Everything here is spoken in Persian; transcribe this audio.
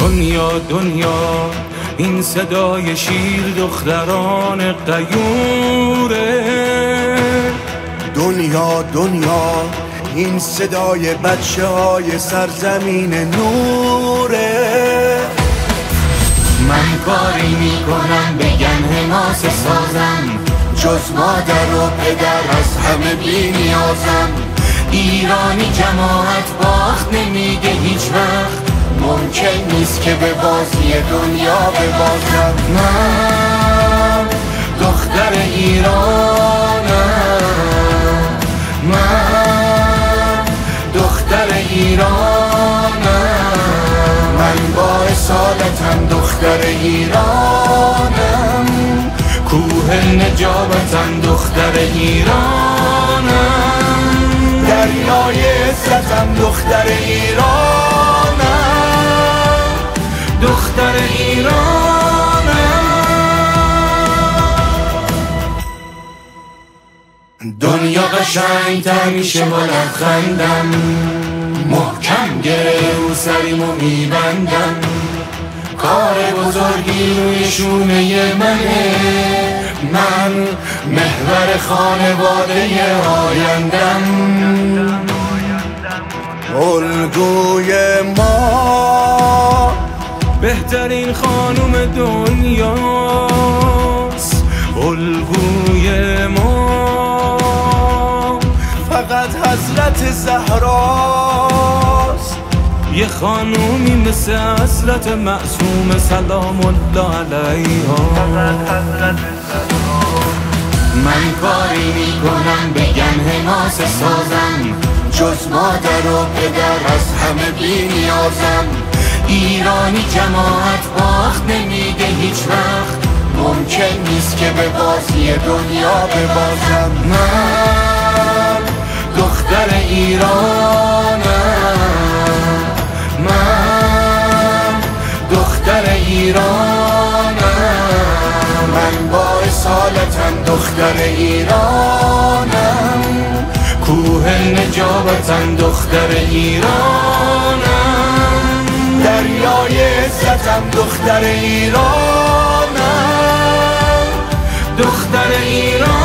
دنیا دنیا این صدای شیر دختران قیوره، دنیا دنیا این صدای بچه های سرزمین نوره. من کاری میکنم بگن حماسه سازم، جز مادر و پدر از همه بی نیازم. ایرانی جماعت باخت نمیده هیچ وقت، ممکن نیست که به بازی دنیا ببازم. من دختر ایرانم، من دختر ایرانم، من با اصالتم دختر ایرانم، کوه نجابتم دختر ایرانم، دریای عزتم دختر ایرانم، دختر ایرانم. دنیا قشنگ‌تر میشه با لبخندم، محکم گره رو سریمو میبندم. کار بزرگی روی شونه منه، من محور خانواده آیندم. الگوی ما بهترین خانم دنیاست، الگوی ما فقط حضرت زهراست. یه خانومی مثل حضرت معصوم سلام الله علیها. من کاری میکنم بگن حماسه سازم، جز مادر و پدر از همه بی نیازم. ایرانی جماعت باخت نمیده هیچ وقت، ممکن نیست که به بازی دنیا ببازم. من دختر ایرانم، من دختر ایرانم، من با اصالتم دختر ایرانم، کوه نجابتم دختر ایرانم، دریای عزتم دختر ایرانم، دختر ایرانم.